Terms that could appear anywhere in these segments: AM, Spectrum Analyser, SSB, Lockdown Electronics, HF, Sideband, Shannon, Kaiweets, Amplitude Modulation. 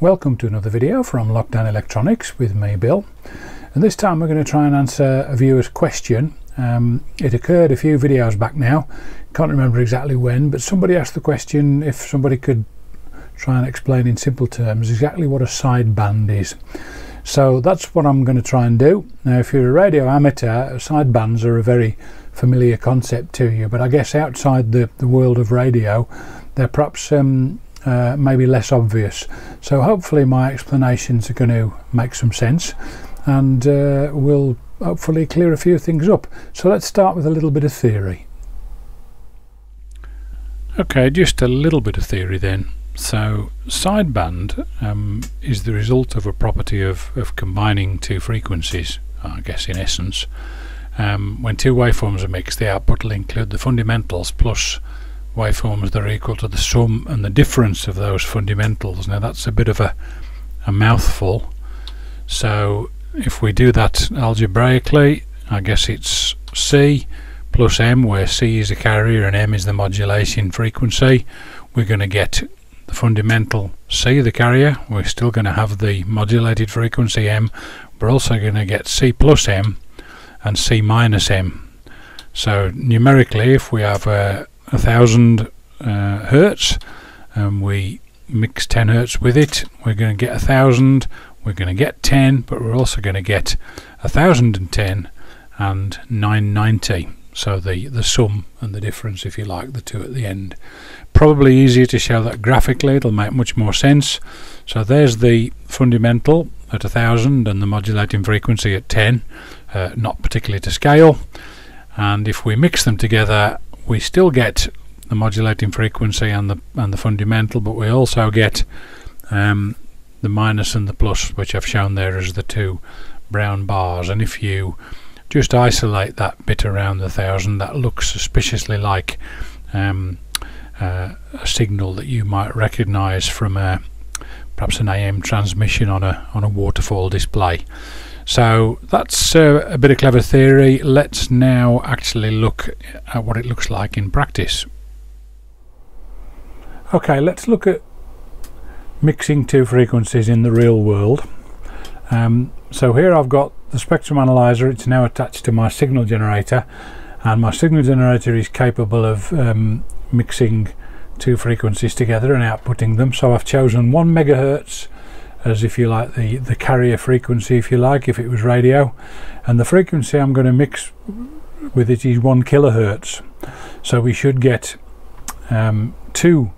Welcome to another video from Lockdown Electronics with me, Bill. And this time we're going to try and answer a viewer's question. It occurred a few videos back now, can't remember exactly when, but somebody asked the question if somebody could try and explain in simple terms exactly what a sideband is. So that's what I'm going to try and do. Now if you're a radio amateur, sidebands are a very familiar concept to you, but I guess outside the world of radio they're perhaps maybe less obvious, so hopefully my explanations are going to make some sense and will hopefully clear a few things up. So let's start with a little bit of theory. Okay, just a little bit of theory then. So sideband is the result of a property of combining two frequencies, I guess, in essence. When two waveforms are mixed, the output will include the fundamentals plus waveforms that are equal to the sum and the difference of those fundamentals. Now that's a bit of a mouthful, so if we do that algebraically, I guess it's C plus M, where C is the carrier and M is the modulation frequency. We're going to get the fundamental C, the carrier. We're still going to have the modulated frequency M. We're also going to get C plus M and C minus M. So numerically, if we have a 1000 hertz and we mix 10 hertz with it, we're going to get 1000, we're going to get 10, but we're also going to get 1010 and 990. So the sum and the difference, if you like, the two at the end. Probably easier to show that graphically, it'll make much more sense. So there's the fundamental at 1000 and the modulating frequency at 10, not particularly to scale, and if we mix them together we still get the modulating frequency and the fundamental, but we also get the minus and the plus, which I've shown there as the two brown bars. And if you just isolate that bit around the 1000, that looks suspiciously like a signal that you might recognize from perhaps an AM transmission on a waterfall display. So that's a bit of clever theory. Let's now actually look at what it looks like in practice. Okay, let's look at mixing two frequencies in the real world. So here I've got the spectrum analyzer. It's now attached to my signal generator, and my signal generator is capable of mixing two frequencies together and outputting them. So I've chosen 1 megahertz as, if you like, the carrier frequency, if you like, if it was radio, and the frequency I'm going to mix with it is 1 kilohertz. So we should get two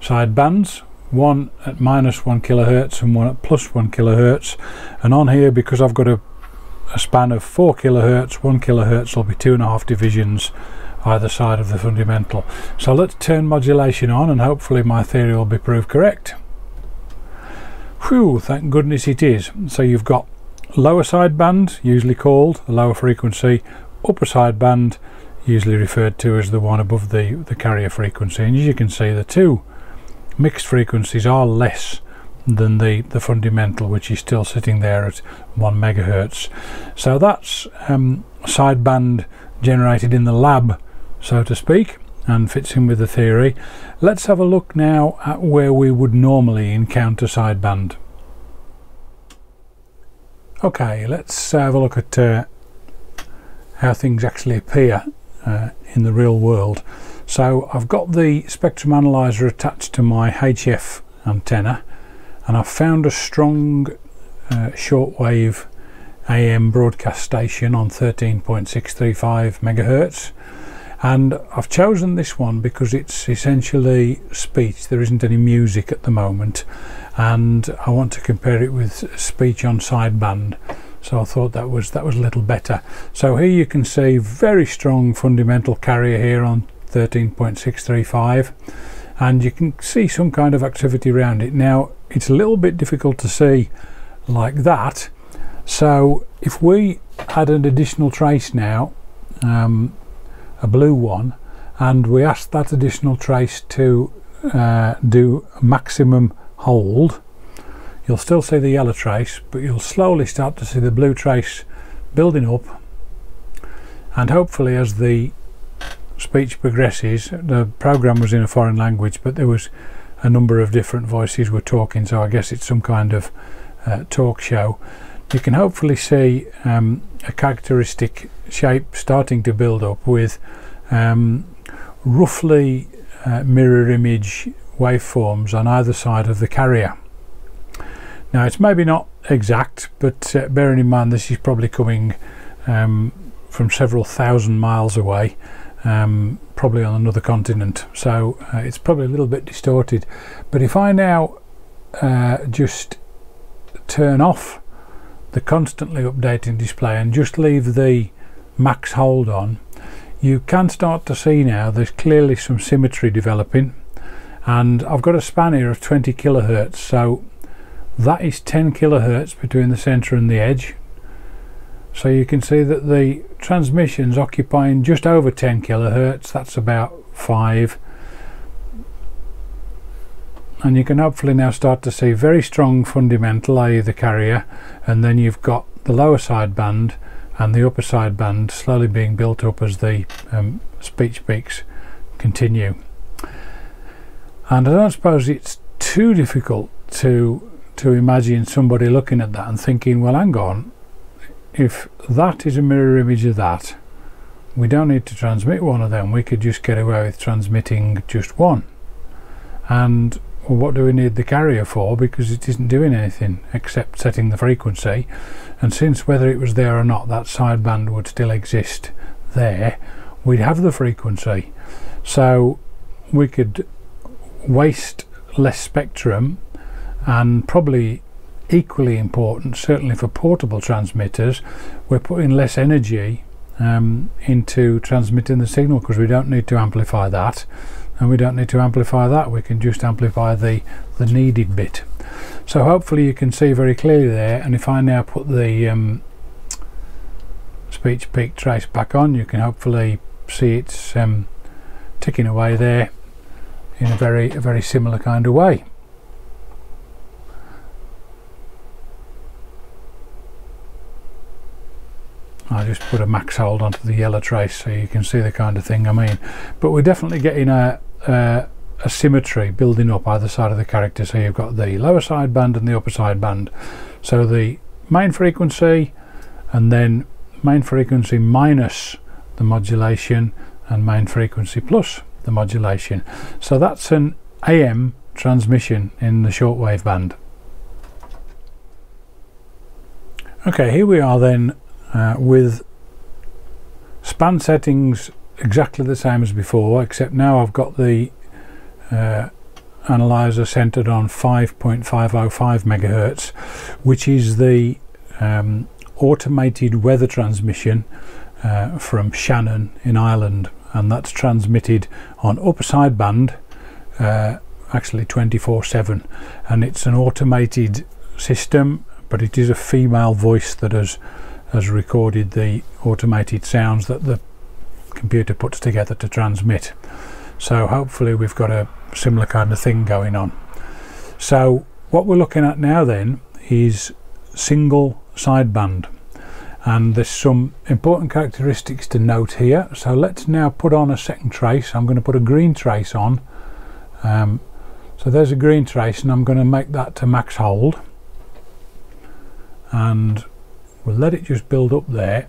sidebands, one at -1 kilohertz and one at +1 kilohertz. And on here, because I've got a span of 4 kilohertz, 1 kilohertz will be 2.5 divisions either side of the fundamental. So let's turn modulation on and hopefully my theory will be proved correct. Whew, thank goodness it is. So you've got lower sideband, usually called the lower frequency, upper sideband, usually referred to as the one above the carrier frequency. And as you can see, the two mixed frequencies are less than the fundamental, which is still sitting there at 1 megahertz. So that's sideband generated in the lab, so to speak, and fits in with the theory. Let's have a look now at where we would normally encounter sideband. Okay, let's have a look at how things actually appear in the real world. So I've got the spectrum analyzer attached to my HF antenna, and I've found a strong shortwave AM broadcast station on 13.635 megahertz. And I've chosen this one because it's essentially speech. There isn't any music at the moment, and I want to compare it with speech on sideband, so I thought that was a little better. So here you can see very strong fundamental carrier here on 13.635, and you can see some kind of activity around it. Now it's a little bit difficult to see like that, so if we add an additional trace now, a blue one, and we asked that additional trace to do maximum hold, you'll still see the yellow trace, but you'll slowly start to see the blue trace building up, and hopefully as the speech progresses — the program was in a foreign language, but there was a number of different voices were talking, so I guess it's some kind of talk show. You can hopefully see a characteristic shape starting to build up with roughly mirror image waveforms on either side of the carrier. Now it's maybe not exact, but bearing in mind this is probably coming from several thousand miles away, probably on another continent, so it's probably a little bit distorted. But if I now just turn off the constantly updating display and just leave the max hold on, you can start to see now there's clearly some symmetry developing, and I've got a span here of 20 kilohertz, so that is 10 kilohertz between the center and the edge. So you can see that the transmission's occupying just over 10 kilohertz, that's about 5. And you can hopefully now start to see very strong fundamental, i.e. the carrier, and then you've got the lower sideband and the upper sideband slowly being built up as the speech peaks continue. And I don't suppose it's too difficult to imagine somebody looking at that and thinking, well, hang on, if that is a mirror image of that, we don't need to transmit one of them, we could just get away with transmitting just one. And what do we need the carrier for, because it isn't doing anything except setting the frequency, and since whether it was there or not that sideband would still exist there, we'd have the frequency, so we could waste less spectrum. And probably equally important, certainly for portable transmitters, we're putting less energy into transmitting the signal, because we don't need to amplify that, and we don't need to amplify that, we can just amplify the needed bit. So hopefully you can see very clearly there, and if I now put the speech peak trace back on, you can hopefully see it's ticking away there in a very similar kind of way. I just put a max hold onto the yellow trace so you can see the kind of thing I mean. But we're definitely getting a symmetry building up either side of the character, so you've got the lower sideband and the upper sideband. So the main frequency, and then main frequency minus the modulation, and main frequency plus the modulation. So that's an AM transmission in the shortwave band. Okay, here we are then, with span settings exactly the same as before, except now I've got the analyzer centered on 5.505 megahertz, which is the automated weather transmission from Shannon in Ireland, and that's transmitted on upper sideband, actually 24/7, and it's an automated system, but it is a female voice that has recorded the automated sounds that the computer puts together to transmit. So hopefully we've got a similar kind of thing going on. So what we're looking at now then is single sideband, and there's some important characteristics to note here. So let's now put on a second trace. I'm going to put a green trace on, so there's a green trace, and I'm going to make that to max hold, and we'll let it just build up there.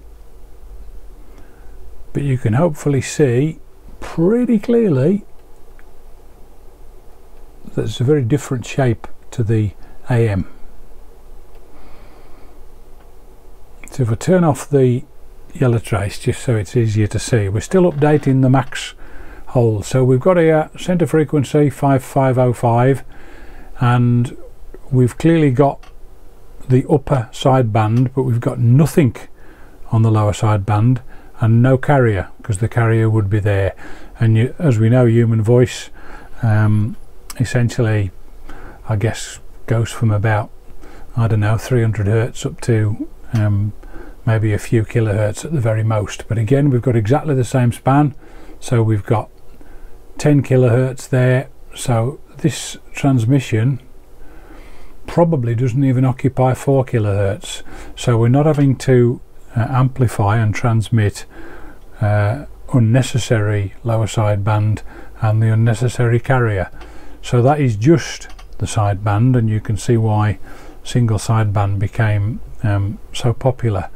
But you can hopefully see pretty clearly that it's a very different shape to the AM. So if I turn off the yellow trace just so it's easier to see, we're still updating the max hold. So we've got a center frequency 5505, and we've clearly got the upper sideband, but we've got nothing on the lower sideband and no carrier, because the carrier would be there. And you, as we know, human voice essentially, I guess, goes from about, I don't know, 300 hertz up to maybe a few kilohertz at the very most. But again, we've got exactly the same span, so we've got 10 kilohertz there. So this transmission probably doesn't even occupy 4 kilohertz, so we're not having to amplify and transmit unnecessary lower sideband and the unnecessary carrier. So that is just the sideband, and you can see why single sideband became so popular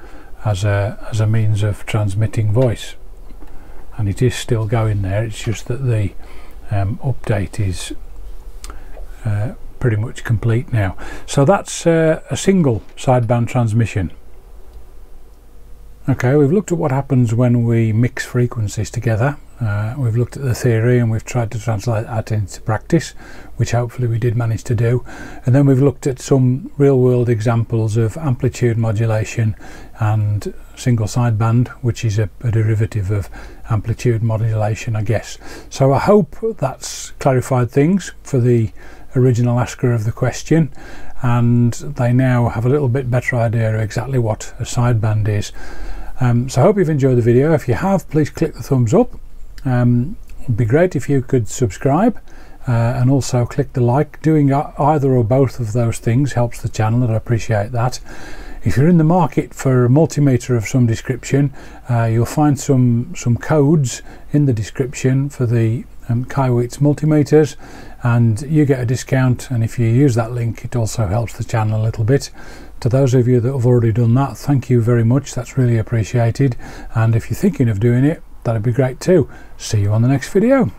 as a means of transmitting voice. And it is still going there, it's just that the update is pretty much complete now. So that's a single sideband transmission. Okay, we've looked at what happens when we mix frequencies together. We've looked at the theory and we've tried to translate that into practice, which hopefully we did manage to do. And then we've looked at some real-world examples of amplitude modulation and single sideband, which is a derivative of amplitude modulation, I guess. So I hope that's clarified things for the original asker of the question, and they now have a little bit better idea of exactly what a sideband is. So I hope you've enjoyed the video. If you have, please click the thumbs up. It'd be great if you could subscribe and also click the like. Doing either or both of those things helps the channel, and I appreciate that. If you're in the market for a multimeter of some description, you'll find some codes in the description for the Kaiweets multimeters, and you get a discount, and if you use that link it also helps the channel a little bit. To those of you that have already done that, thank you very much, that's really appreciated, and if you're thinking of doing it, that'd be great too. See you on the next video.